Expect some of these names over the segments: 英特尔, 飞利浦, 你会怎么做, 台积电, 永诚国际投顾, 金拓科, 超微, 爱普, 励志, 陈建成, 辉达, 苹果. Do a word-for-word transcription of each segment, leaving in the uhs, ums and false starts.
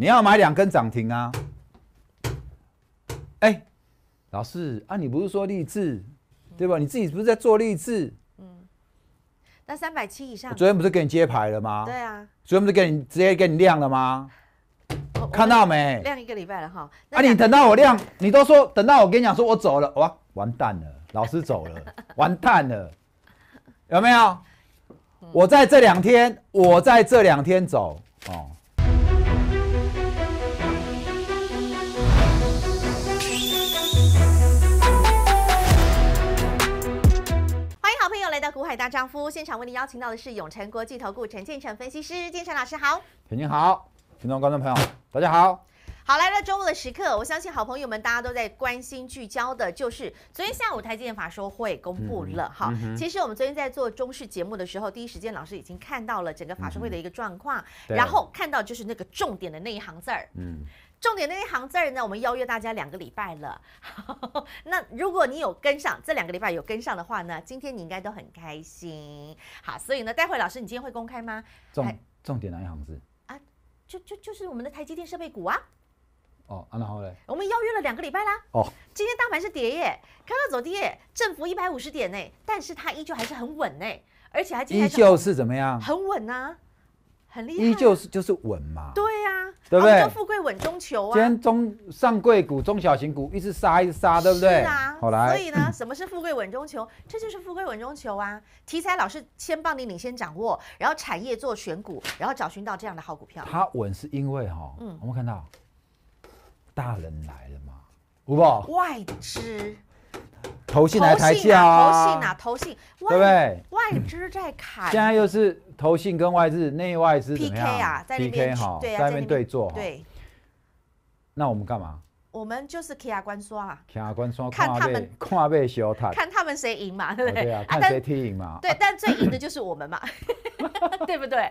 你要买两根涨停啊！哎、欸，老师啊，你不是说励志、嗯、对吧？你自己不是在做励志？嗯，那三百七以上，我昨天不是给你揭牌了吗？对啊，昨天不是给你直接给你亮了吗？看到没？亮一个礼拜了哈。啊，你等到我亮，你都说等到我跟你讲说我走了，哇，完蛋了，老师走了，完蛋了，有没有？我在这两天，我在这两天走哦。欢迎好朋友来到股海大丈夫现场，为您邀请到的是永诚国际投顾陈建成分析师，建成老师好，陈建好，听众观众朋友大家好。好，来到周末的时刻，我相信好朋友们大家都在关心聚焦的，就是昨天下午台积电法说会公布了哈、嗯嗯。其实我们昨天在做中视节目的时候，第一时间老师已经看到了整个法说会的一个状况，嗯、然后看到就是那个重点的那一行字儿。嗯，重点的那一行字儿呢，我们邀约大家两个礼拜了。那如果你有跟上，这两个礼拜有跟上的话呢，今天你应该都很开心。好，所以呢，待会老师你今天会公开吗？重重点哪一行字啊？就就就是我们的台积电设备股啊。哦，啊、然后嘞，我们邀约了两个礼拜啦。哦，今天大盘是跌耶，开高走低耶，振幅一百五十点呢，但是它依旧还是很稳呢，而且还今天依旧是怎么样？很稳啊，很厉害、啊。依旧是就是稳嘛。对啊，对不对？啊、富贵稳中求啊。今天中上柜股、中小型股一直杀一直杀，对不对？是啊。好来，所以呢，什么是富贵稳中求？这就是富贵稳中求啊。题材老师先帮你领先掌握，然后产业做选股，然后找寻到这样的好股票。它稳是因为哈、哦，嗯，我们看到。大人来了嘛，有没有？外资、投信来抬价啊，投信啊，投信，对不对？外资在砍，现在又是投信跟外资、内外资怎么样 ？P K 啊，在那边哈，在那边对坐。对。那我们干嘛？我们就是起牙关刷啊，起牙关刷，看他们看被小塔，看他们谁赢嘛，对不对？对啊，看谁踢赢嘛。对，但最赢的就是我们嘛，对不对？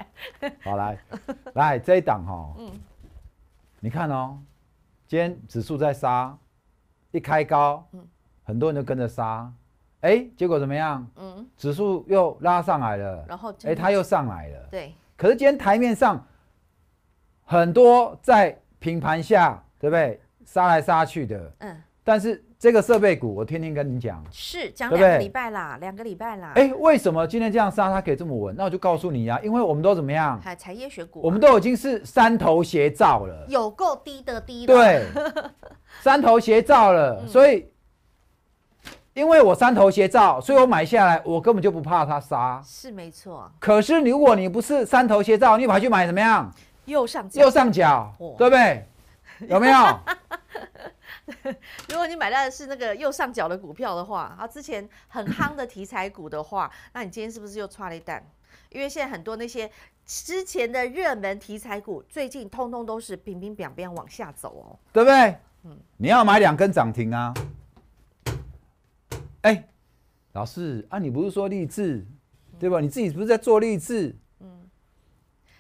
好来，来这一档哈，嗯，你看哦。今天指数在杀，一开高，嗯、很多人就跟着杀，哎、欸，结果怎么样？嗯、指数又拉上来了，然后哎、欸，它又上来了。对。可是今天台面上很多在平盘下，对不对？杀来杀去的。嗯。但是这个设备股，我天天跟你讲，是讲两个礼拜啦，两个礼拜啦。哎、欸，为什么今天这样杀它可以这么稳？那我就告诉你啊，因为我们都怎么样？还产业选股、啊，我们都已经是三头斜照了，有够低的低了。对，三头斜照了，嗯、所以因为我三头斜照，所以我买下来，我根本就不怕它杀，是没错。可是如果你不是三头斜照，你跑去买怎么样？右上角，右上角，哦、对不对？有没有？如果你买到的是那个右上角的股票的话，啊，之前很夯的题材股的话，那你今天是不是又抓了一蛋？因为现在很多那些之前的热门题材股，最近通通都是平平扁扁往下走哦，对不对？嗯、你要买两根涨停啊！哎、欸，老师啊，你不是说励志、嗯、对吧？你自己不是在做励志？嗯，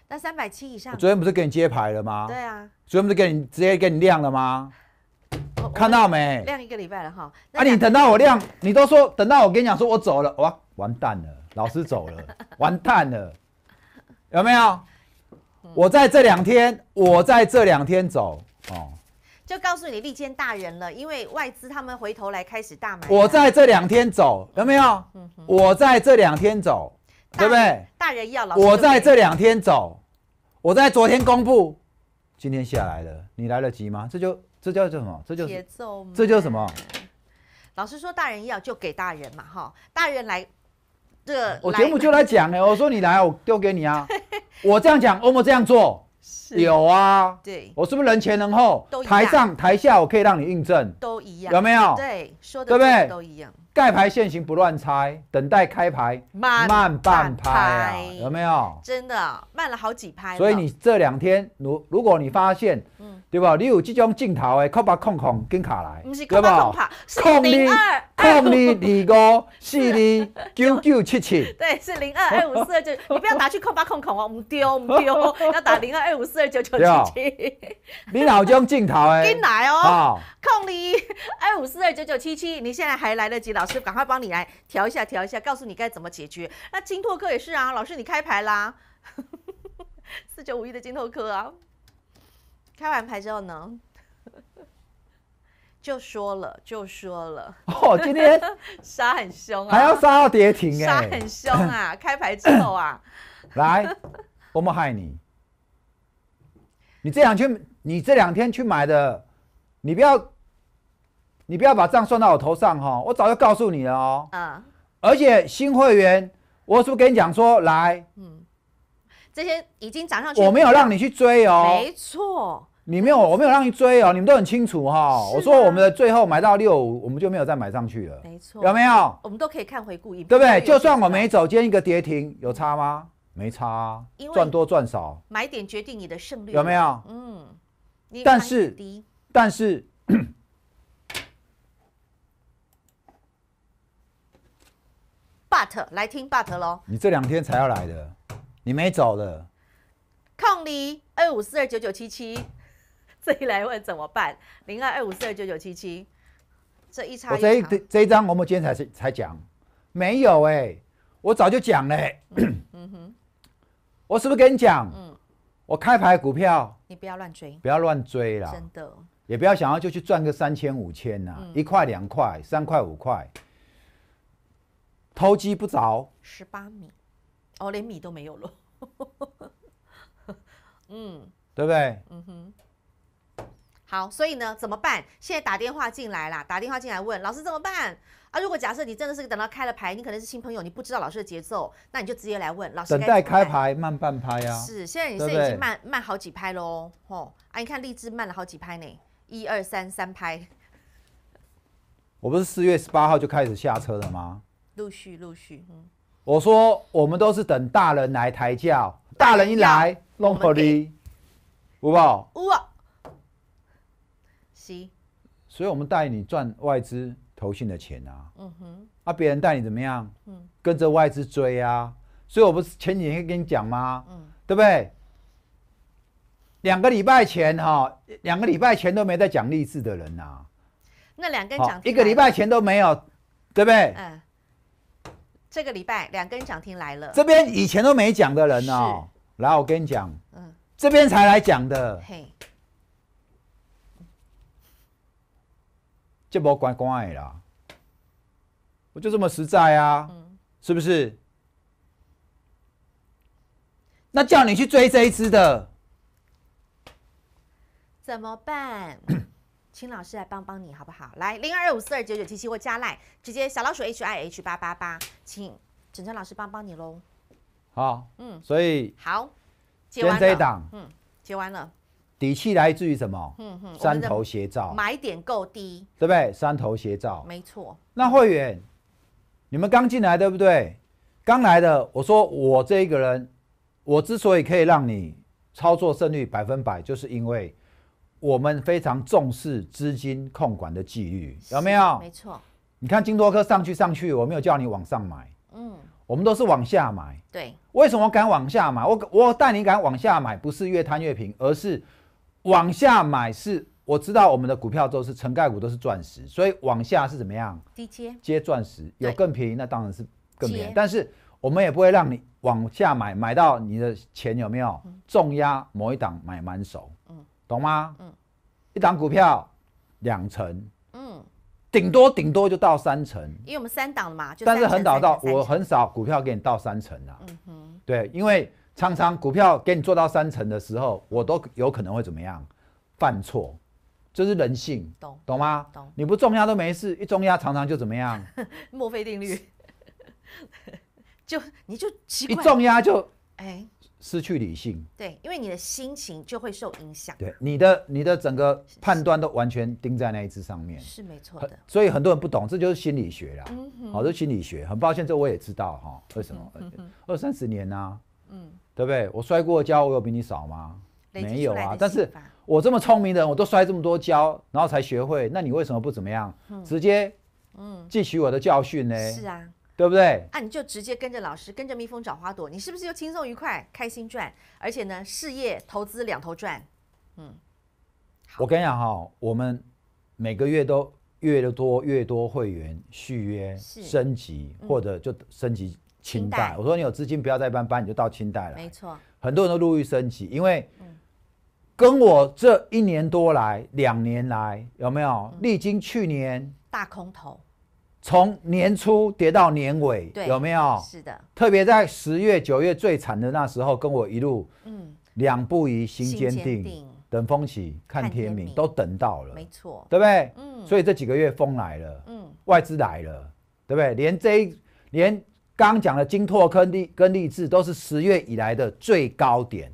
那三百七以上，我昨天不是给你揭牌了吗？对啊，昨天不是给你直接给你亮了吗？看到没？亮一个礼拜了哈。啊，你等到我亮，你都说等到我跟你讲说我走了，哇，完蛋了，老师走了，完蛋了，有没有？嗯、我在这两天，我在这两天走哦，就告诉你利剑大人了，因为外资他们回头来开始大买。我在这两天走，有没有？嗯、我在这两天走，对不对？大人要老师。我在这两天走，我在昨天公布，今天下来了，你来得及吗？这就。这叫什么？这就是节奏吗？这叫什么？老师说大人要就给大人嘛，哈，大人来这。我节目就来讲哎，我说你来，我丢给你啊。我这样讲，欧盟这样做，有啊。对，我是不是人前人后，台上台下，我可以让你印证，都一样，有没有？对，说的对不对？都一样。盖牌现行不乱猜，等待开牌慢半拍啊，有没有？真的慢了好几拍。所以你这两天，如如果你发现，对吧？你有这种镜头的，扣把控控跟卡来，对吧？控零二控零二五四零九九七七，对，是零二二五四二九，你不要打去扣把控控哦，唔丢唔丢，要打零二二五四二九九七七。你老将镜头的，进来哦，控零二五四二九九七七，你现在还来得及，老师赶快帮你来调一下，调一下，告诉你该怎么解决。那金拓科也是啊，老师你开牌啦，四九五一的金拓科啊。开完牌之后呢，就说了，就说了。哦，今天杀很凶啊，还要杀到跌停哎，杀很凶啊！开牌之后啊，来，我们害你。你这两天，你这两天去买的，你不要，你不要把账算到我头上哈、哦，我早就告诉你了哦。啊、嗯，而且新会员，我是不是跟你讲说来？嗯。 这些已经涨上去，我没有让你去追哦，没错，你没有，我没有让你追哦，你们都很清楚哈。我说我们的最后买到六十五，我们就没有再买上去了，没错，有没有？我们都可以看回顾影片，对不对？就算我没走，今天一个跌停，有差吗？没差，赚多赚少，买点决定你的胜率，有没有？嗯，但是但是，but 来听 but 咯，你这两天才要来的。 你没走的，控你二五四二九九七七，这一来问怎么办？零二二五四二九九七七，这一差一差。我这一这一张我们今天才才讲，没有哎、欸，我早就讲了、欸嗯。嗯哼，我是不是跟你讲？嗯，我开牌股票，你不要乱追，不要乱追啦，真的，也不要想要就去赚个三千五千呐，一块两块三块五块，偷鸡不着十八米。 哦，连米都没有了，嗯，对不对？嗯哼，好，所以呢，怎么办？现在打电话进来啦，打电话进来问老师怎么办啊？如果假设你真的是等到开了牌，你可能是新朋友，你不知道老师的节奏，那你就直接来问老师。等待开牌慢半拍啊。是，现在你是已经慢慢好几拍喽，吼啊！你看励志慢了好几拍呢，一二三三拍。我不是四月十八号就开始下车了吗？陆续陆续，嗯。 我说，我们都是等大人来抬轿，大人一来弄好哩，有无？有啊，是。所以，我们带你赚外资投信的钱啊。嗯哼。啊，别人带你怎么样？嗯。跟着外资追啊。所以，我不是前几天跟你讲吗？嗯。对不对？两个礼拜前哈、哦，两个礼拜前都没在讲励志的人啊。那两根涨停、哦，一个礼拜前都没有，对不对？嗯。 这个礼拜两根涨停来了，这边以前都没讲的人哦，来我跟你讲，嗯，这边才来讲的，嘿，这波乖乖啦，我就这么实在啊，嗯、是不是？那叫你去追这一支的，怎么办？请老师来帮帮你好不好？来零二二五四二九九七七或加赖，直接小老鼠 H I H 八八八，请整正老师帮帮你喽。好，嗯，所以好，解完这一档，嗯，解完了。底气来自于什么？嗯哼，山头斜照，买点够低，对不对？山头斜照，没错。那会员，你们刚进来对不对？刚来的，我说我这一个人，我之所以可以让你操作胜率百分百，就是因为。 我们非常重视资金控管的纪律，有没有？没错。你看金多科上去上去，我没有叫你往上买，嗯，我们都是往下买。对。为什么敢往下买？我我带你敢往下买，不是越贪越平，而是往下买是。我知道我们的股票都是成概股，都是钻石，所以往下是怎么样？低接接钻石，有更便宜，那当然是更便宜。但是我们也不会让你往下买，买到你的钱有没有重压某一档买满手？嗯。 懂吗？嗯，一档股票两成，嗯，顶多顶多就到三成，因为我们三档嘛，但是很少到，我很少股票给你到三成啊，嗯哼，对，因为常常股票给你做到三成的时候，我都有可能会怎么样，犯错，这是人性，懂懂吗？懂，你不重压都没事，一重压常常就怎么样？墨菲定律，就你就奇怪，一重压就哎。 失去理性，对，因为你的心情就会受影响。对，你的你的整个判断都完全盯在那一只上面， 是, 是没错的。所以很多人不懂，这就是心理学啦。嗯好，这心理学，很抱歉，这我也知道哈。为什么？嗯、二三十年啊，嗯，对不对？我摔过的跤，我有比你少吗？没有啊。但是我这么聪明的人，我都摔这么多跤，然后才学会。那你为什么不怎么样？嗯、直接嗯汲取我的教训呢？嗯、是啊。 对不对？啊，你就直接跟着老师，跟着蜜蜂找花朵，你是不是又轻松愉快、开心赚？而且呢，事业投资两头赚。嗯，我跟你讲哈、哦，我们每个月都越多越多会员续约、升级，嗯、或者就升级清代。清代我说你有资金不要再搬搬，你就到清代了。没错，很多人都陆续升级，因为跟我这一年多来、两年来，有没有历经去年大空头，从年初跌到年尾，有没有？是的。特别在十月、九月最惨的那时候，跟我一路，嗯，两步一心坚定，等风起，看天明，都等到了，没错，对不对？嗯。所以这几个月风来了，嗯，外资来了，对不对？连这连。刚刚讲的金拓科跟立志都是十月以来的最高点，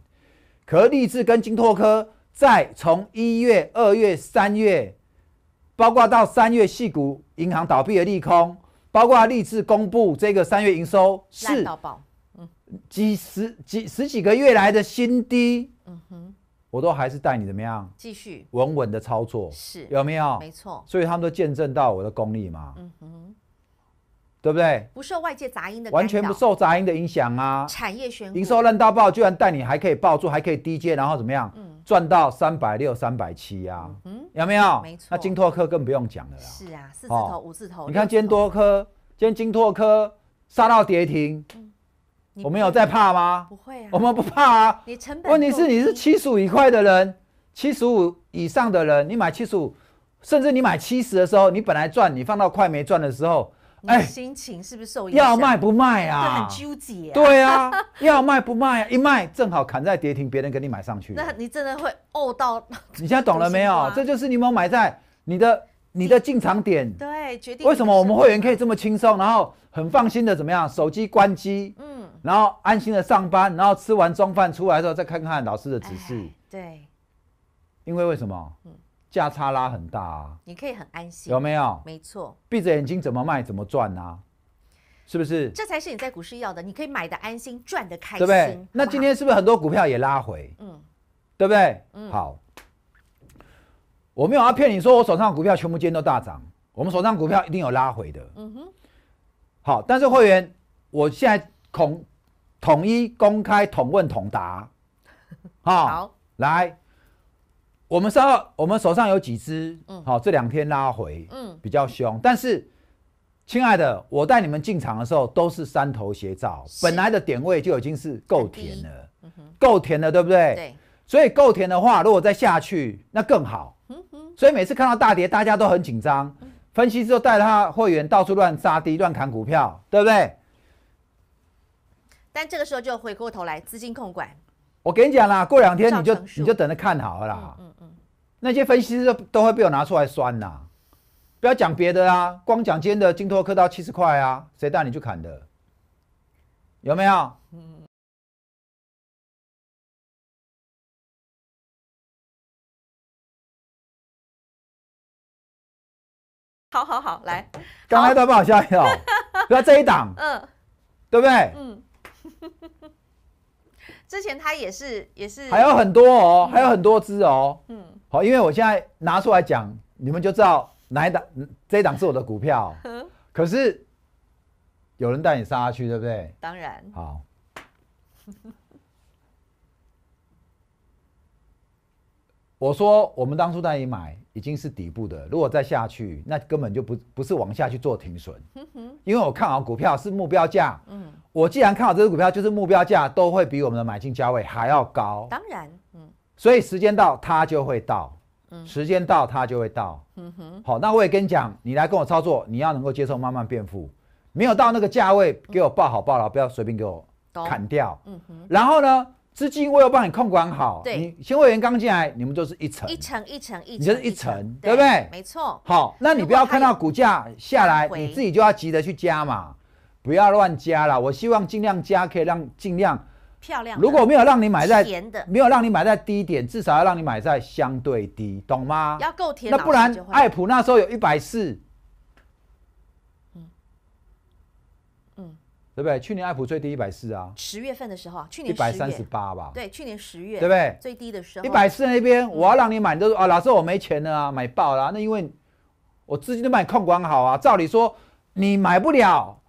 可立志跟金拓科在从一月、二月、三月，包括到三月矽谷银行倒闭的利空，包括立志公布这个三月营收是几十几十几个月来的新低，嗯哼，我都还是带你怎么样？继续稳稳的操作，是有没有？没错，所以他们都见证到我的功力嘛，嗯哼。对不对？不受外界杂音的干扰，完全不受杂音的影响啊！产业选股，营收烂到爆，居然带你还可以抱住，还可以低接，然后怎么样？嗯、赚到三百六、三百七啊！嗯，有没有？没错。那金拓科更不用讲了啦。是啊，四字头、哦、五字头。你看今天多科，今天金拓科杀到跌停，嗯、我们有在怕吗？不会啊，我们不怕啊。你成本问题是你是七十五以块的人，七十五以上的人，你买七十五，甚至你买七十的时候，你本来赚，你放到快没赚的时候。哎，心情是不是受影响？要卖不卖啊？很纠结。对啊，要卖不卖啊？一卖正好砍在跌停，别人给你买上去。那你真的会呕到。你现在懂了没有？这就是你有没有买在你的你的进场点。对，决定。为什么我们会员可以这么轻松，然后很放心的怎么样？手机关机，嗯，然后安心的上班，然后吃完中饭出来之后再看看老师的指示。对。因为为什么？嗯。价差拉很大啊，你可以很安心，有没有？没错，闭着眼睛怎么卖怎么赚啊，是不是？这才是你在股市要的，你可以买的安心，赚的开心，对不对？那今天是不是很多股票也拉回？嗯，对不对？嗯，好，我没有要骗你说我手上的股票全部今天都大涨，我们手上的股票一定有拉回的。嗯哼，好，但是会员，我现在统统一公开统问统答，好，好来。我们上我们手上有几只，好、嗯哦，这两天拉回，嗯，比较凶。但是，亲爱的，我带你们进场的时候都是三头斜照，本来的点位就已经是够甜了，嗯、够甜了，对不对？对。所以够甜的话，如果再下去，那更好。嗯嗯、所以每次看到大跌，大家都很紧张，嗯、分析师都带他会员到处乱杀低、乱砍股票，对不对？但这个时候就回过头来，资金控管。我跟你讲啦，过两天你就你就等着看好了啦。嗯嗯嗯、那些分析师都会被我拿出来酸啦。不要讲别的啊，光讲今天的金拓科到七十块啊，谁带你去砍的？有没有？嗯好好好，来，刚才都不好笑哟。不要这一档，嗯，对不对？嗯。之前它也是也是还有很多哦，还有很多支哦，嗯，好，因为我现在拿出来讲，你们就知道哪一档这一档是我的股票，可是有人带你杀下去，对不对？当然，好，我说我们当初带你买已经是底部的，如果再下去，那根本就不不是往下去做停损，因为我看好股票是目标价，嗯。我既然看好这只股票，就是目标价都会比我们的买进价位还要高。当然，嗯，所以时间到它就会到，嗯，时间到它就会到，嗯哼。好，那我也跟你讲，你来跟我操作，你要能够接受慢慢变富，没有到那个价位给我抱好抱牢，不要随便给我砍掉，嗯哼。然后呢，资金我又帮你控管好，对，你新会员刚进来，你们就是一层一层一层一层，你就是一层，对不对？没错。好，那你不要看到股价下来，你自己就要急着去加嘛。不要乱加啦，我希望尽量加，可以让尽量漂亮。如果没有让你买在没有让你买在低点，至少要让你买在相对低，懂吗？要够甜。那不然，爱普那时候有一百四，嗯嗯，对不对？去年爱普最低一百四啊，十月份的时候，去年一百三十八吧，对，去年十月，对不对？最低的时候，一百四那边，我要让你买，你都说啊，老师我没钱了啊，买爆啦、啊。那因为我资金都帮你控管好啊，照理说你买不了。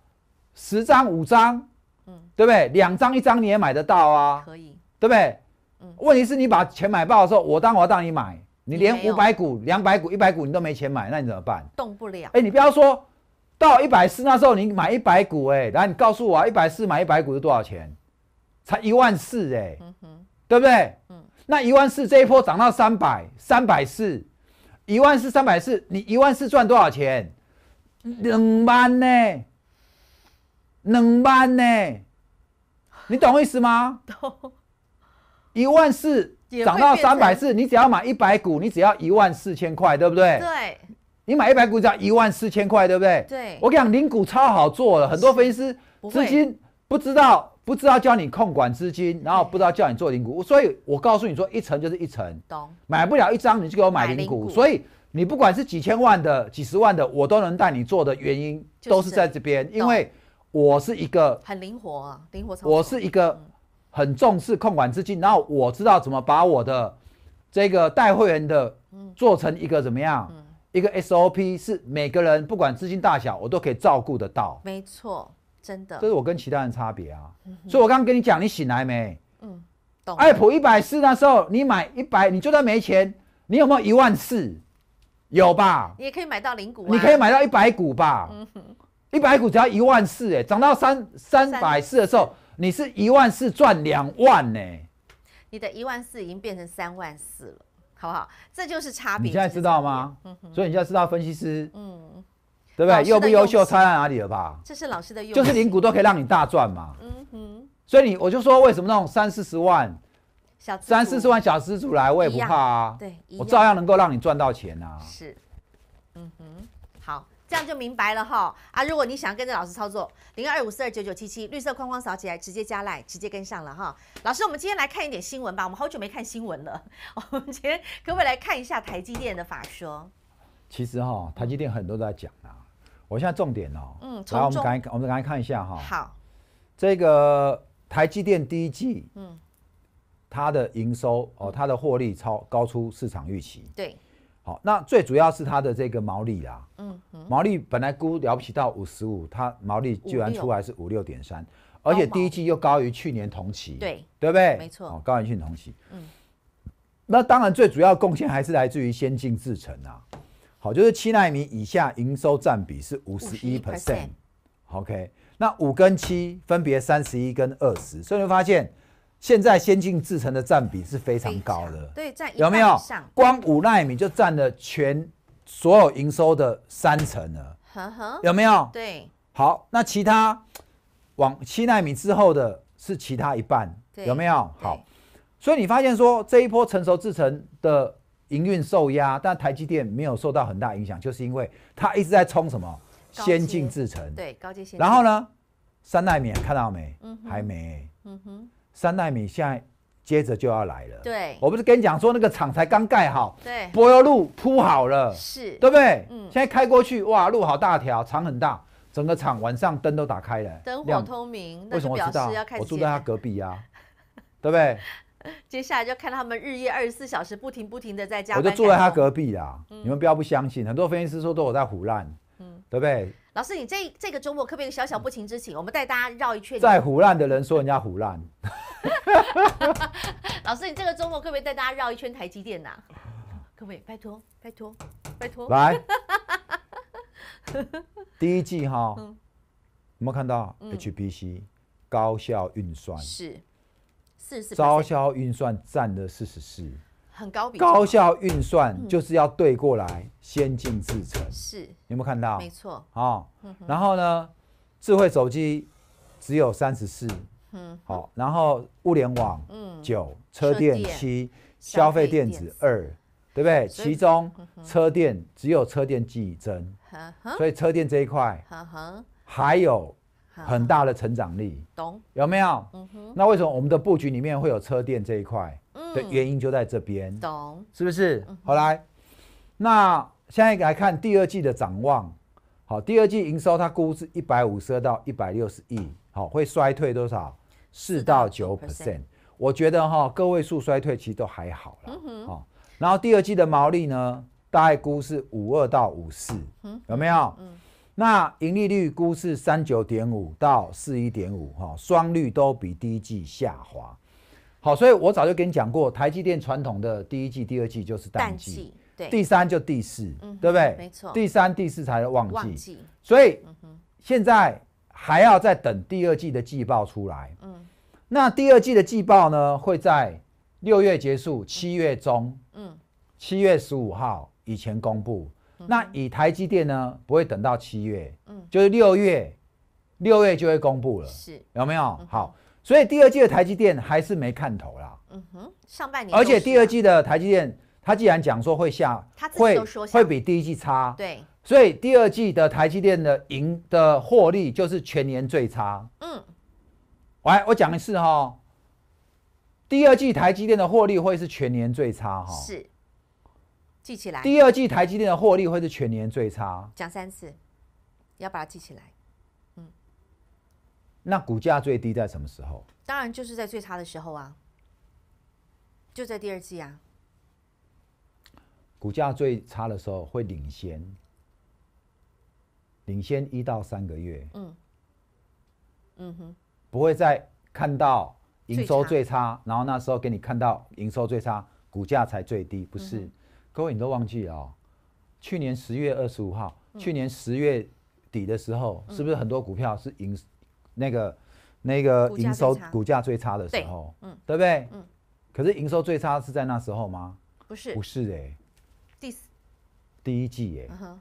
十张五张，嗯，对不对？两张一张你也买得到啊，可以，对不对？嗯，问题是你把钱买爆的时候，我当我要当你买，你连五百股、两百股、一百股你都没钱买，那你怎么办？动不了。哎，你不要说到一百四那时候你买一百股、欸，哎，然后你告诉我啊，一百四买一百股是多少钱？才一万四，哎，嗯哼，对不对？嗯，那一万四这一波涨到三百，三百四，一万四三百四，你一万四赚多少钱？两万呢、欸？两万呢、欸？你懂意思吗？懂。一万四涨到三百四，你只要买一百股，你只要一万四千块，对不对？对。你买一百股只要一万四千块，对不对？对。我跟你讲，零股超好做了，很多分析师资金不知道。不知道教你控管资金，然后不知道教你做零股，所以我告诉你说，一层就是一层，买不了一张你就给我买零股，所以你不管是几千万的、几十万的，我都能带你做的原因都是在这边，因为我是一个很灵活啊，灵活操作，我是一个很重视控管资金，然后我知道怎么把我的这个带会员的做成一个怎么样，一个 S O P 是每个人不管资金大小，我都可以照顾得到，没错。真的，这是我跟其他人差别啊，嗯、所以我刚刚跟你讲，你醒来没？嗯，懂。爱普一百四那时候，你买一百，你就算没钱，你有没有一万四？有吧？你也可以买到零股、啊，你可以买到一百股吧？嗯哼，一百股只要一万四，哎，涨到三三百四的时候，你是一万四赚两万呢、欸。你的一万四已经变成三万四了，好不好？这就是差别。你现在知道吗？嗯、所以你现在知道分析师，嗯。对不对？优不优秀差在哪里了吧？这是老师的用，就是零股都可以让你大赚嘛。嗯哼，所以你我就说，为什么那种三四十万、小三四十万小资主来，我也不怕啊。对，我照样能够让你赚到钱啊。是，嗯哼，好，这样就明白了哈。啊，如果你想跟着老师操作，零二五四二九九七七绿色框框扫起来，直接加 Line， 直接跟上了哈。老师，我们今天来看一点新闻吧，我们好久没看新闻了。我们今天可不可以来看一下台积电的法说？其实哈，台积电很多都在讲啊。我现在重点哦，嗯，来，我们赶快，我们赶快看一下哈、哦。好，这个台积电第一季，嗯，它的营收哦，它的获利超高出市场预期。对，好、哦，那最主要是它的这个毛利啦，嗯，嗯毛利本来估了不起到五十五，它毛利居然出来是五六点三，而且第一季又高于去年同期，对，对不对？没错、哦，高于去年同期。嗯，那当然最主要贡献还是来自于先进制程啊。好，就是七奈米以下营收占比是五十一 percent， OK， 那五跟七分别三十一跟二十，所以你会发现现在先进制程的占比是非常高的，对，占有没有？光五奈米就占了全所有营收的三成了，呵呵有没有？对，好，那其他往七奈米之后的是其他一半，有没有？好，所以你发现说这一波成熟制程的。营运受压，但台积电没有受到很大影响，就是因为它一直在冲什么先进制程，对高阶先进。然后呢，三奈米看到没？嗯、还没。嗯哼，三奈米现在接着就要来了。对，我不是跟你讲说那个厂才刚盖好，对，柏油路铺好了，是，对不对？嗯，现在开过去，哇，路好大条，厂很大，整个厂晚上灯都打开了，灯火通明。为什么我知道？我住在他隔壁啊，对不对？接下来就看到他们日夜二十四小时不停不停的在加班，我就住在他隔壁啦。嗯、你们不要不相信，很多分析师说都有在唬烂，嗯，对不对？老师，你这这个周末可不可以有小小不情之请？我们带大家绕一圈。在唬烂的人说人家唬烂。老师，你这个周末可不可以带大家绕一圈台积电呐、啊？可不可以？拜托，拜托，拜托。来，第一季哈，嗯、有没有看到、嗯、H B C 高效运算是？高效运算占了四十四，很高比。高效运算就是要对过来先进制程，是有没有看到？没错啊。然后呢，智慧手机只有三十四，嗯，好。然后物联网，嗯，九，车电七，消费电子二，对不对？其中车电只有车电季增，所以车电这一块，还有。很大的成长力，懂有没有？嗯、那为什么我们的布局里面会有车电这一块的原因就在这边，懂是不是？嗯、好来，那现在来看第二季的展望。好，第二季营收它估是一百五十到一百六十亿，好，会衰退多少？四到九 percent。我觉得哈、哦，个位数衰退其实都还好啦。嗯、哦、然后第二季的毛利呢，大概估是五二到五四、嗯，有没有？嗯那盈利率估是三九点五到四一点五，哈，双率都比第一季下滑。好，所以我早就跟你讲过，台积电传统的第一季、第二季就是淡季，对，第三就第四，嗯、对不对？没错，第三、第四才是旺季。旺季所以、嗯、现在还要再等第二季的季报出来。嗯，那第二季的季报呢，会在六月结束，七月中，嗯，七月十五号以前公布。嗯、那以台积电呢，不会等到七月，嗯，就是六月，六月就会公布了，是有没有？嗯、好，所以第二季的台积电还是没看头啦。嗯哼，上半年、啊，而且第二季的台积电，它既然讲说会下，它自己都说下 会, 会比第一季差，对。所以第二季的台积电的盈的获利就是全年最差。嗯，来，我讲一次哈，第二季台积电的获利会是全年最差哈。是，记起来。第二季台积电的获利会是全年最差。讲三次，要把它记起来。嗯，那股价最低在什么时候？当然就是在最差的时候啊，就在第二季啊。股价最差的时候会领先。领先一到三个月，嗯，嗯哼，不会再看到营收最差，然后那时候给你看到营收最差，股价才最低，不是？嗯、各位你都忘记了、哦，去年十月二十五号，嗯、去年十月底的时候，嗯、是不是很多股票是营那个那个营收股价最差的时候，对，嗯、对不对？嗯、可是营收最差是在那时候吗？不是，不是哎、欸，第第一季哎、欸， uh-huh,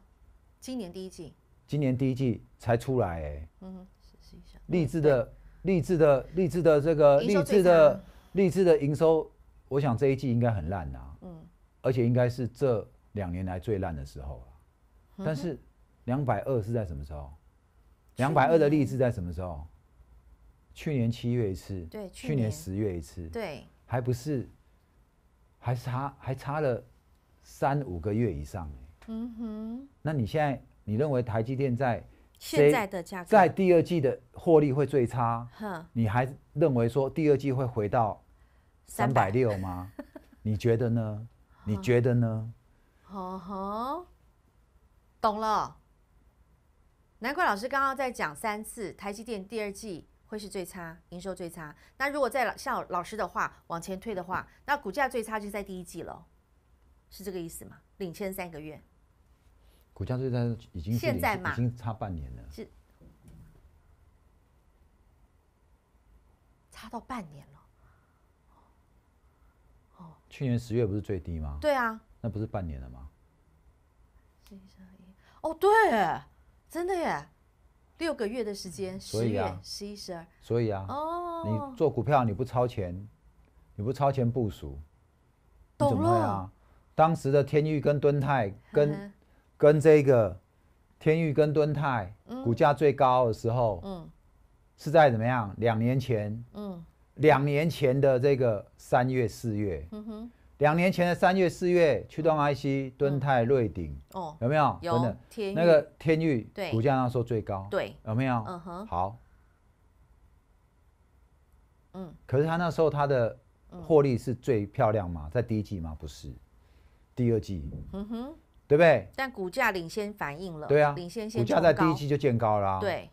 今年第一季。今年第一季才出来、欸，嗯，试一下。励志的、励志的、励志的这个励志的、励志的营收，我想这一季应该很烂啊，嗯，而且应该是这两年来最烂的时候了、啊。嗯、但是两百二是在什么时候？两百二的励志在什么时候？去年七月一次，对，去年十月一次，对，还不是，还差还差了三五个月以上、欸、嗯哼，那你现在？你认为台积电在现在的价格，在第二季的获利会最差？你还认为说第二季会回到三百六吗？你觉得呢？你觉得呢？哦吼，懂了。难怪老师刚刚在讲三次，台积电第二季会是最差，营收最差。那如果再像老师的话往前推的话，那股价最差就在第一季了，是这个意思吗？领先三个月。股价最差已经现在嘛，已经差半年了，是差到半年了。哦，去年十月不是最低吗？对啊，那不是半年了吗？哦，对，真的耶，六个月的时间，十月、十一、十二，所以啊，哦，你做股票你不超前，你不超前部署，你怎么会啊？当时的天钰跟敦泰跟。跟这个天钰跟敦泰、嗯、股价最高的时候，嗯、是在怎么样？两年前，嗯、两年前的这个三月四月，嗯、两年前的三月四月，驱动 I C、嗯、敦泰、瑞鼎，哦、有没有？有，等等那个天钰股价那时候最高，对，有没有？嗯哼，好，嗯，可是他那时候他的获利是最漂亮吗？在第一季吗？不是，第二季，嗯哼。对不对？但股价领先反应了，对啊，领先先冲高，股价在第一季就见高了、啊，对。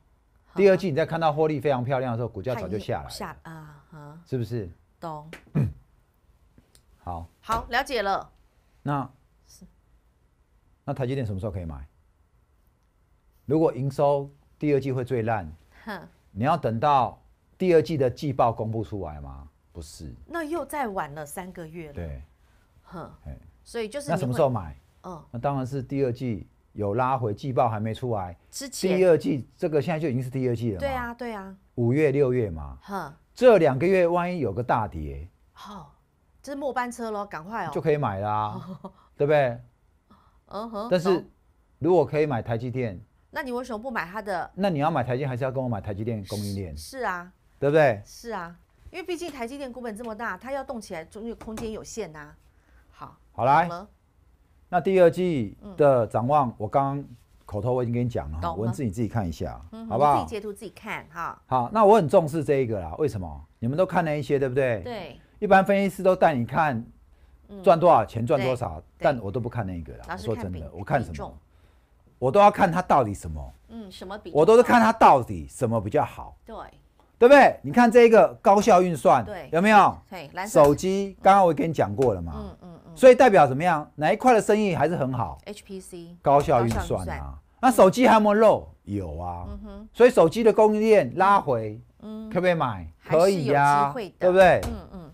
第二季你再看到获利非常漂亮的时候，股价早就下来了，下啊、uh-huh、是不是？懂。好，好，了解了。那那台积电什么时候可以买？如果营收第二季会最烂，你要等到第二季的季报公布出来吗？不是，那又再晚了三个月了。对，哼，所以就是那什么时候买？哦、那当然是第二季有拉回，季报还没出来之前，第二季这个现在就已经是第二季了嘛。对啊，对啊，五月六月嘛，这两个月万一有个大跌，好、哦，这是末班车咯，赶快哦，就可以买啦、啊，哦、对不对？嗯哼。但是如果可以买台积电，那你为什么不买它的？那你要买台积电，还是要跟我买台积电供应链？是啊，对不对？是啊，因为毕竟台积电股本这么大，它要动起来，总有空间有限呐、啊。好，好来。那第二季的展望，嗯、我刚刚口头我已经跟你讲了，文字你自己看一下，嗯、好不好？自己截图自己看哈。好，那我很重视这一个啦，为什么？你们都看了一些，对不对？对。一般分析师都带你看赚多少钱，赚多少，但我都不看那个啦。说真的，我看什么？我都要看它到底什么。嗯，什么比？我都是看它到底什么比较好。对。对不对？你看这个高效运算，有没有？手机刚刚我跟你讲过了嘛。嗯嗯嗯。所以代表怎么样？哪一块的生意还是很好 ？H P C 高效运算啊。那手机还有没有漏？有啊。所以手机的供应链拉回，可不可以买？可以呀，对不对？嗯嗯。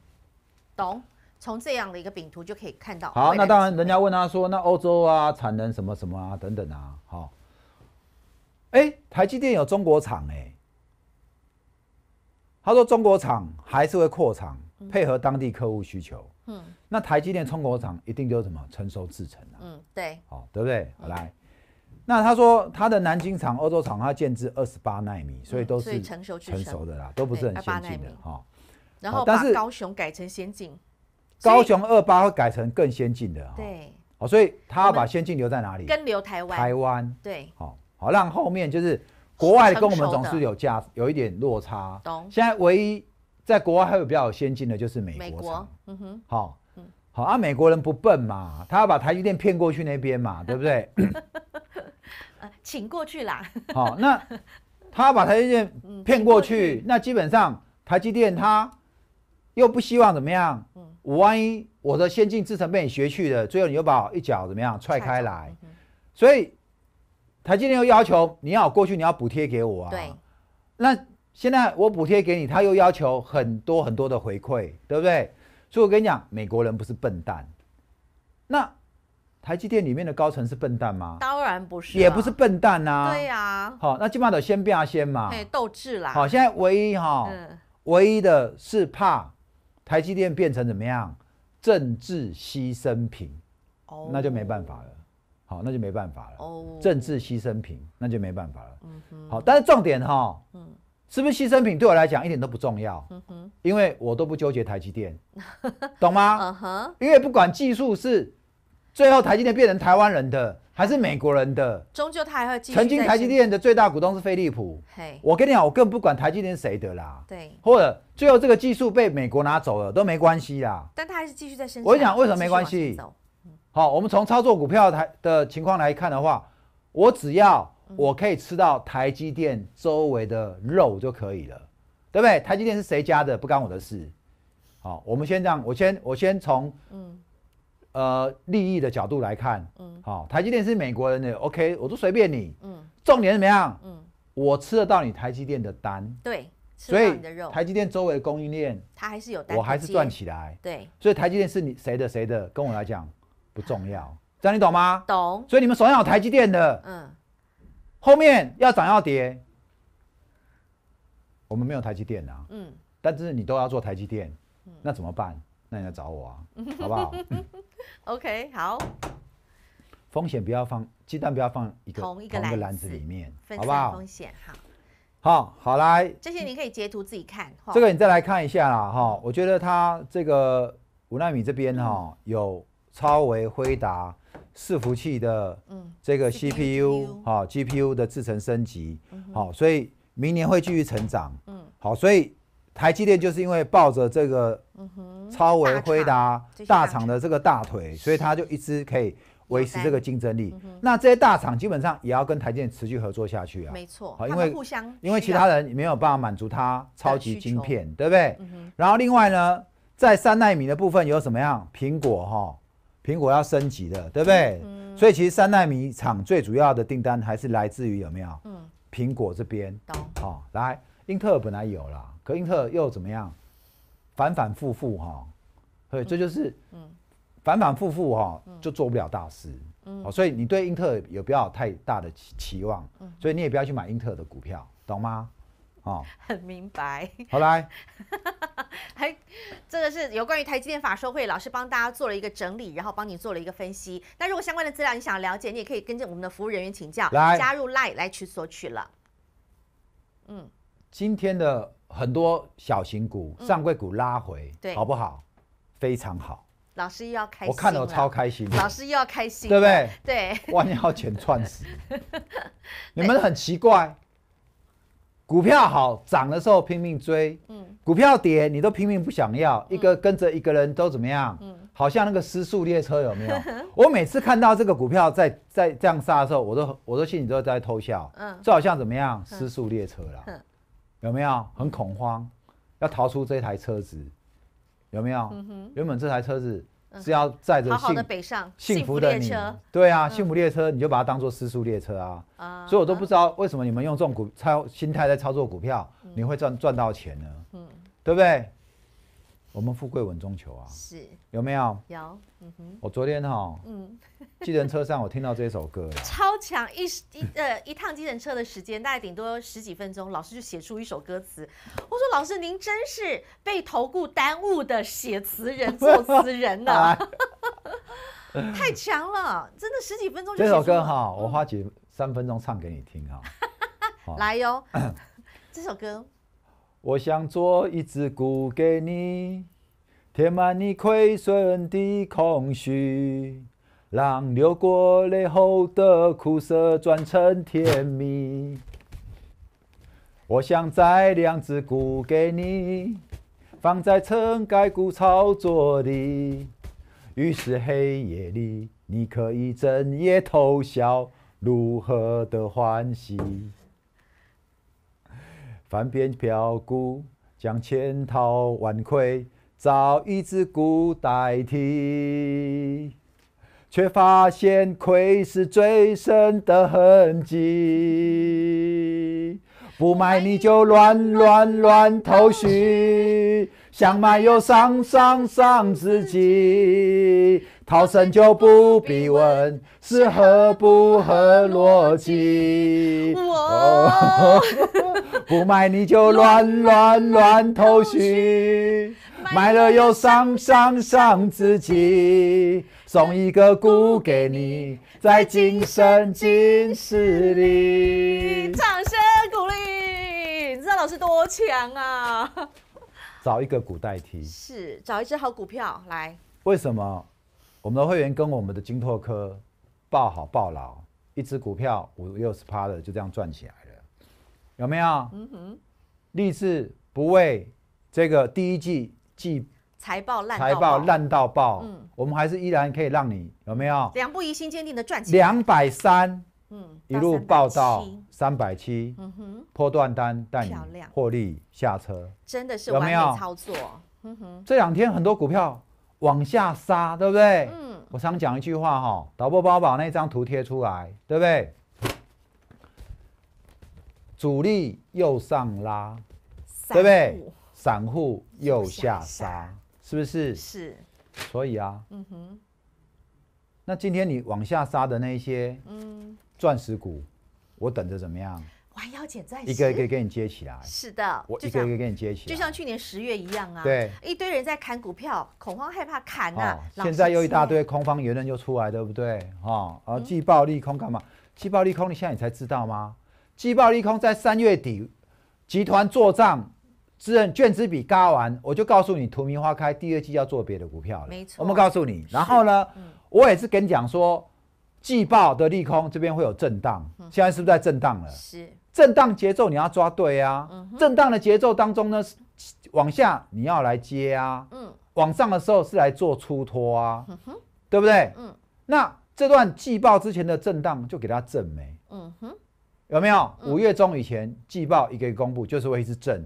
懂。从这样的一个饼图就可以看到。好，那当然，人家问他说，那欧洲啊，产能什么什么啊，等等啊，好、哦。哎，台积电有中国厂哎、欸，他说中国厂还是会扩厂，嗯、配合当地客户需求。嗯，那台积电中国厂一定就是什么成熟制程啊。嗯，对。好、哦，对不对？好来。嗯，那他说他的南京厂、欧洲厂，他建制二十八奈米，所以都是成熟的啦，都不是很先进的哈。然后把高雄改成先进，高雄二八会改成更先进的哈。对，好，所以他要把先进留在哪里？跟留台湾。台湾对，好，好让后面就是国外跟我们总是有价有一点落差。懂。现在唯一在国外还有比较有先进的就是美国厂。嗯哼。好，好啊，美国人不笨嘛，他要把台积电骗过去那边嘛，对不对？请过去啦。好、哦，那他把台积电骗过去，嗯、過去那基本上台积电他又不希望怎么样？嗯、我万一我的先进制程被你学去了，最后你又把我一脚怎么样踹开来？嗯、所以台积电又要求你要过去，你要补贴给我啊。对。那现在我补贴给你，他又要求很多很多的回馈，对不对？所以我跟你讲，美国人不是笨蛋。那台积电里面的高层是笨蛋吗？当然不是、啊，也不是笨蛋啊。对啊，好、哦，那基本上得先变先嘛，对，斗志啦。好、哦，现在唯一哈、哦，嗯、唯一的是怕台积电变成怎么样政治牺牲品，哦、那就没办法了。好、哦，那就没办法了。哦、政治牺牲品，那就没办法了。嗯哼。好，但是重点哈、哦，嗯、是不是牺牲品对我来讲一点都不重要。嗯哼。因为我都不纠结台积电，懂吗？嗯哼。因为不管技术是。最后台积电变成台湾人的还是美国人的，终究他还会继续。曾经台积电的最大股东是飞利浦，我跟你讲，我根本不管台积电谁的啦。对，或者最后这个技术被美国拿走了都没关系啦。但他还是继续在生产。我跟你讲，为什么没关系？好，我们从操作股票的情况来看的话，我只要我可以吃到台积电周围的肉就可以了，对不对？台积电是谁家的不干我的事。好，我们先这样，我先我先从嗯。呃，利益的角度来看，嗯，好、哦，台积电是美国人的 ，OK， 我都随便你，嗯，重点怎么样？嗯，我吃得到你台积电的单，对，吃得到你的肉，所以台积电周围的供应链，它还是有单，我还是赚起来，对，所以台积电是你谁的谁的，跟我来讲不重要，这样你懂吗？懂。所以你们手上有台积电的，嗯，后面要涨要跌，我们没有台积电啊，嗯，但是你都要做台积电，嗯、那怎么办？那你来找我啊，好不好？OK， 好，风险不要放，鸡蛋不要放一个同一个篮子里面，好不好？风险好，好，好来，这些你可以截图自己看。这个你再来看一下啦，哈，我觉得它这个五奈米这边哈有超微、辉达、伺服器的，这个 C P U 哈 G P U 的制程升级，好，所以明年会继续成长，嗯，好，所以。台积电就是因为抱着这个超微、辉达大厂的这个大腿，所以它就一直可以维持这个竞争力。那这些大厂基本上也要跟台积电持续合作下去啊，没错，因为互相，因为其他人没有办法满足它超级晶片，对不对？然后另外呢，在三奈米的部分有什么样？苹果哈，苹果要升级的，对不对？所以其实三奈米厂最主要的订单还是来自于有没有？嗯，苹果这边。懂。好，来，英特尔本来有啦。可英特尔又怎么样？反反复复哈，所以这就是反反复复哈，就做不了大事。好，所以你对英特尔也不要太大的期望，所以你也不要去买英特尔的股票，懂吗？哦，很明白。好来，还这个是有关于台积电法说会，老师帮大家做了一个整理，然后帮你做了一个分析。那如果相关的资料你想了解，你也可以跟着我们的服务人员请教，加入 LINE 来去索取了。嗯，今天的。很多小型股、上柜股拉回，对，好不好？非常好。老师又要开心，我看了我超开心。老师又要开心，对不对？对，万要钱赚死。你们很奇怪，股票好涨的时候拼命追，股票跌你都拼命不想要，一个跟着一个人都怎么样？好像那个失速列车有没有？我每次看到这个股票在在这样杀的时候，我都我都心里都在偷笑。嗯，就好像怎么样失速列车啦。有没有很恐慌？要逃出这台车子，有没有？嗯、原本这台车子是要载着、嗯、好好的北上幸福的你，对啊，嗯、幸福列车你就把它当做失速列车啊。嗯、所以我都不知道为什么你们用这种股操心态在操作股票，嗯、你会赚赚到钱呢？嗯、对不对？我们富贵稳中求啊，是有没有？有，嗯哼。我昨天哈，嗯，计程车上我听到这首歌了，超强一一呃一趟计程车的时间大概顶多十几分钟，老师就写出一首歌词。我说老师您真是被投顾耽误的写词人、作词人呢、啊，太强了，真的十几分钟就写出了。这首歌哈，我花几三分钟唱给你听哈，哦、来哟、哦，这首歌。我想做一只鼓给你，填满你亏损的空虚，让流过泪后的苦涩转成甜蜜。我想摘两只鼓给你，放在撑盖鼓操作里，于是黑夜里你可以整夜偷笑，如何的欢喜。翻遍飘鼓，将千淘万亏，找一只鼓代替，却发现亏是最深的痕迹。不买你就乱乱乱头绪，想买又伤伤伤自己，逃生就不必问是合不合逻辑。哦不买你就乱乱乱头绪，买了又伤伤伤自己，送一个鼓给你，在今生今世里。掌声鼓励，你知道老师多强啊！找一个鼓代替，是找一只好股票来。为什么我们的会员跟我们的金拓科抱好抱牢，一只股票五六十趴的就这样赚起来了？有没有？嗯哼，立志不为这个第一季季财报烂财报烂到爆，嗯，我们还是依然可以让你有没有？两不一心坚定的赚钱，两百三，嗯，一路爆到三百七，嗯哼，波段单带你获利下车，真的是完美操作。嗯哼，这两天很多股票往下杀，对不对？嗯，我常讲一句话哈、哦，导播帮我把那张图贴出来，对不对？主力右上拉，对不对？散户右下杀，是不是？是。所以啊，嗯哼，那今天你往下杀的那些，嗯，钻石股，我等着怎么样？弯腰捡钻石，一个一个给你接起来。是的，我一个一个给你接起来，就像去年十月一样啊。对，一堆人在砍股票，恐慌害怕砍啊。哦、现在又一大堆空方言论就出来，对不对？哈、哦，啊，季报利空干嘛？季报利空，你现在你才知道吗？季报利空在三月底，集团做账，券资比嘎完，我就告诉你，荼蘼花开，第二季要做别的股票了。没错，我们告诉你。然后呢，嗯、我也是跟你讲说，季报的利空这边会有震荡，嗯、现在是不是在震荡了？是，震荡节奏你要抓对啊。嗯、震荡的节奏当中呢，往下你要来接啊。嗯，往上的时候是来做出脱啊，嗯、对不对？嗯，那这段季报之前的震荡就给它震没。嗯哼。有没有？五月中以前季报一个一个公布，就是会一直震。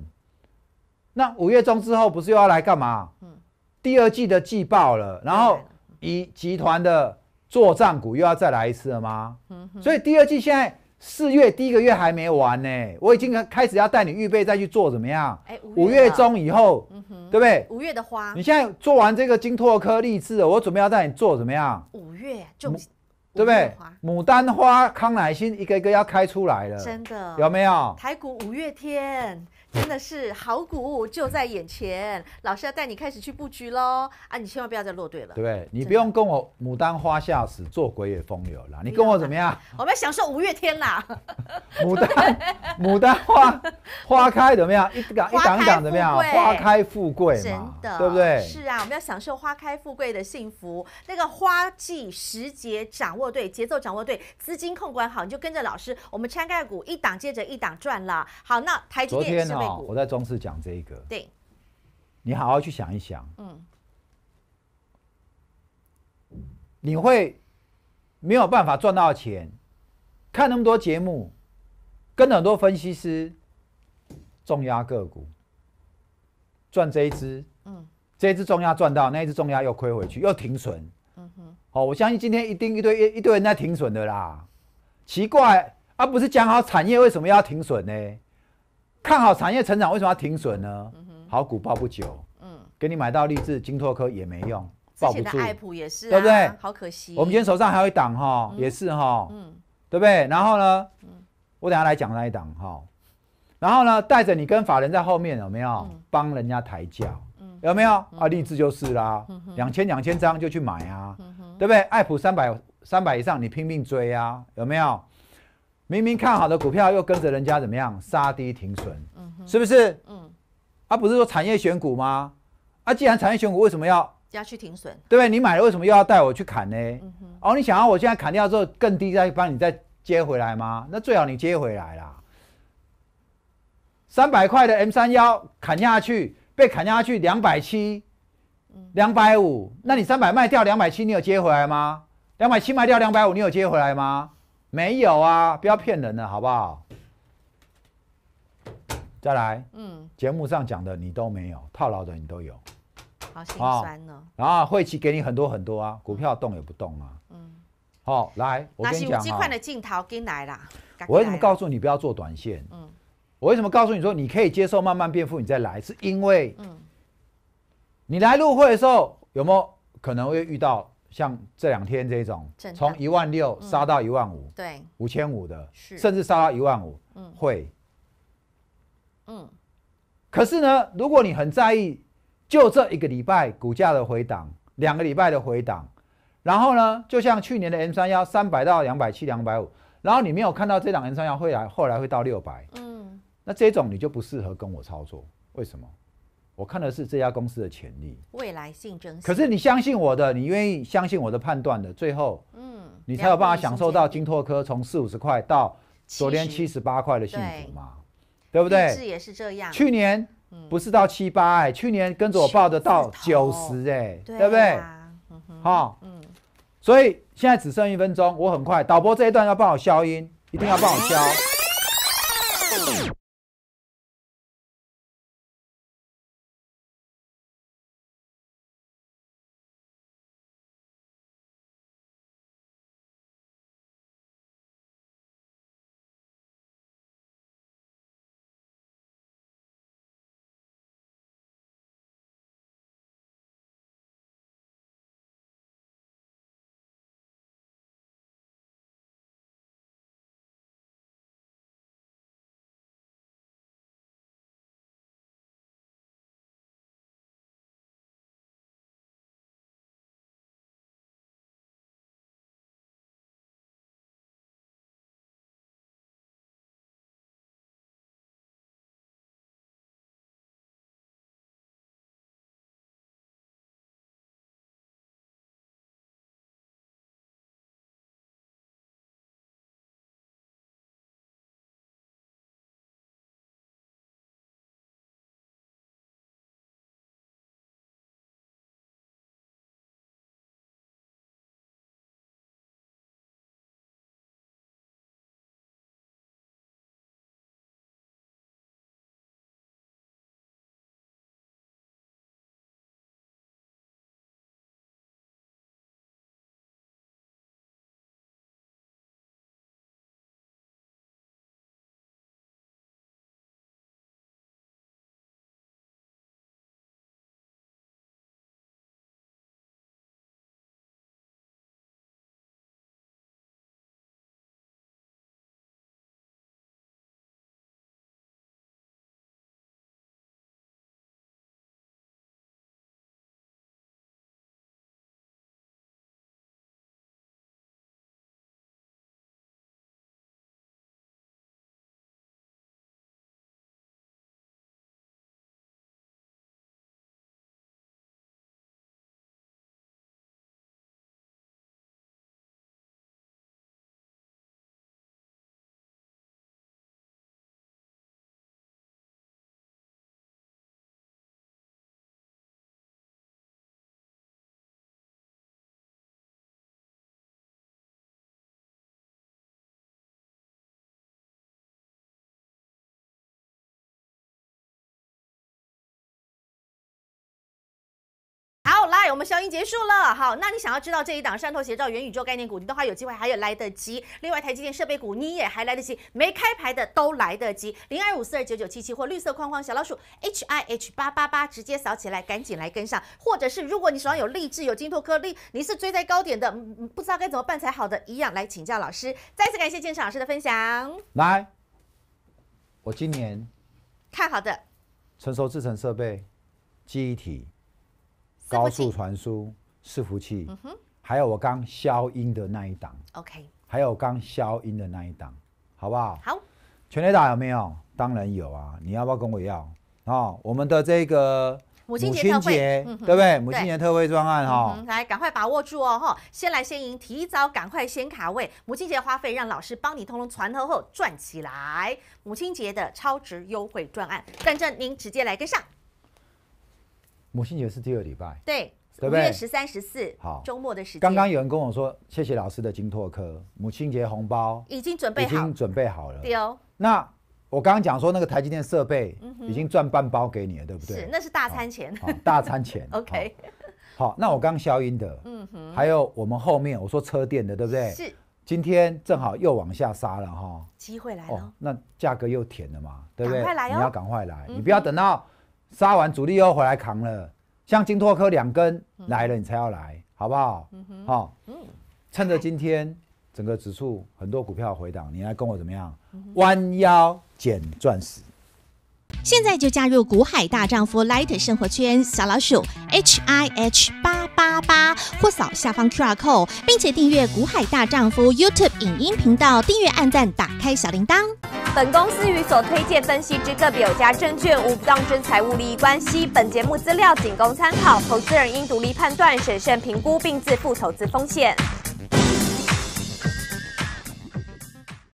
那五月中之后不是又要来干嘛？嗯、第二季的季报了，然后以集团的作战股又要再来一次了吗？嗯、所以第二季现在四月第一个月还没完呢、欸，我已经开始要带你预备再去做怎么样？哎、欸，五月中以后，嗯、对不对？五月的花，你现在做完这个金拓科励志，我准备要带你做怎么样？五月就。对不对？牡丹花、康乃馨一个一个要开出来了，真的有没有？台股五月天真的是好股就在眼前，老师要带你开始去布局喽！啊，你千万不要再落队了，对不对？你不用跟我牡丹花下死，做鬼也风流啦，你跟我怎么样？我们要享受五月天啦！牡丹牡丹花花开怎么样？一档一档一档怎么样？花开富贵嘛，真的对不对？是啊，我们要享受花开富贵的幸福。那个花季时节掌握对，节奏掌握对，资金控管好，你就跟着老师，我们参概股一档接着一档赚啦。好，那台积电是。哦、我在中视讲这一个，对，你好好去想一想，嗯，你会没有办法赚到钱，看那么多节目，跟很多分析师重压个股赚这一支，嗯，这一支重压赚到，那一支重压又亏回去，又停损，嗯哼，好、哦，我相信今天一定一堆一堆人在停损的啦，奇怪啊，不是讲好产业为什么要停损呢？看好产业成长，为什么要停损呢？嗯、好股抱不久，嗯，给你买到立志、金拓科也没用，抱不住。之前的爱普也是、啊，对不对？好可惜。我们今天手上还有一档哈，也是哈，嗯，对不对？然后呢，嗯、我等一下来讲那一档哈。然后呢，带着你跟法人在后面有没有帮人家抬轿？嗯、有没有啊？立志就是啦，两千两千张就去买啊，嗯、对不对？爱普三百三百以上你拼命追啊，有没有？明明看好的股票又跟着人家怎么样杀低停损，嗯、是不是？嗯，啊，不是说产业选股吗？啊，既然产业选股，为什么要要去停损？对不对？你买了为什么又要带我去砍呢？嗯、哦，你想要我现在砍掉之后更低再帮你再接回来吗？那最好你接回来啦。三百块的 M 三十一砍下去，被砍下去两百七，两百五。那你三百卖掉两百七，你有接回来吗？两百七卖掉两百五，你有接回来吗？没有啊，不要骗人了，好不好？再来，嗯，节目上讲的你都没有，套牢的你都有，好心酸哦。然后会期给你很多很多啊，股票动也不动啊。嗯，好、哦，来，我跟你讲、啊，那是有这款的镜头进来啦。我为什么告诉你不要做短线？嗯。我为什么告诉你说你可以接受慢慢变富你再来？是因为，你来入会的时候有没有可能会遇到像这两天这种从一万六杀到一万五，对，五千五的，甚至杀到一万五，会，嗯，可是呢，如果你很在意，就这一个礼拜股价的回档，两个礼拜的回档，然后呢，就像去年的 M 三幺三百到两百七、两百五，然后你没有看到这档 M 三幺会来，后来会到六百，那这种你就不适合跟我操作，为什么？我看的是这家公司的潜力、未来竞争性。可是你相信我的，你愿意相信我的判断的，最后，嗯，你才有办法享受到金拓科从四五十块到昨天七十八块的幸福嘛， 对， 对不对？是也是这样。去年不是到七八哎，去年跟着我报的到九十哎，对不对？好，嗯，所以现在只剩一分钟，我很快，导播这一段要帮我消音，一定要帮我消。我们效应结束了。好，那你想要知道这一档山头斜照元宇宙概念股，你的话有机会还有来得及。另外，台积电设备股你也还来得及，没开牌的都来得及。零二五四二九九七七或绿色框框小老鼠 H I H 八八八，直接扫起来，赶紧来跟上。或者是如果你手上有励志、有金拓科力，你是追在高点的，不知道该怎么办才好的，一样来请教老师。再次感谢建成老师的分享。来，我今年看好的成熟制程设备、记忆体。高速传输、伺服器，嗯、还有我刚消音的那一档 ，OK， 还有刚消音的那一档，好不好？好，全垒打有没有？当然有啊！你要不要跟我要？哦，我们的这个母亲节特惠，嗯、对不对？母亲节特惠专案哈、嗯，来赶快把握住哦！先来先赢，提早赶快先卡位，母亲节花费让老师帮你通通传头后赚起来，母亲节的超值优惠专案，跟着您直接来跟上。母亲节是第二礼拜，对，五月十三、十四，好，周末的时间。刚刚有人跟我说，谢谢老师的金拓科，母亲节红包已经准备好，已经准备好了。对哦。那我刚刚讲说那个台积电设备已经赚半包给你了，对不对？是，那是大餐钱。大餐钱。OK。好，那我刚消音的，嗯哼，还有我们后面我说车电的，对不对？是。今天正好又往下杀了哈，机会来了。那价格又甜了嘛，对不对？赶快来哦！你要赶快来，你不要等到。杀完主力又回来扛了，像金拓科两根来了，你才要来，好不好？好，趁着今天整个指数很多股票回档，你来跟我怎么样？弯腰捡钻石。现在就加入股海大丈夫 Light 生活圈小老鼠 H I H 八八八，或扫下方 Q R code， 并且订阅股海大丈夫 YouTube 影音频道，订阅、按赞、打开小铃铛。本公司与所推荐分析之个别有价证券无不当之财务利益关系。本节目资料仅供参考，投资人应独立判断、审慎评估，并自负投资风险。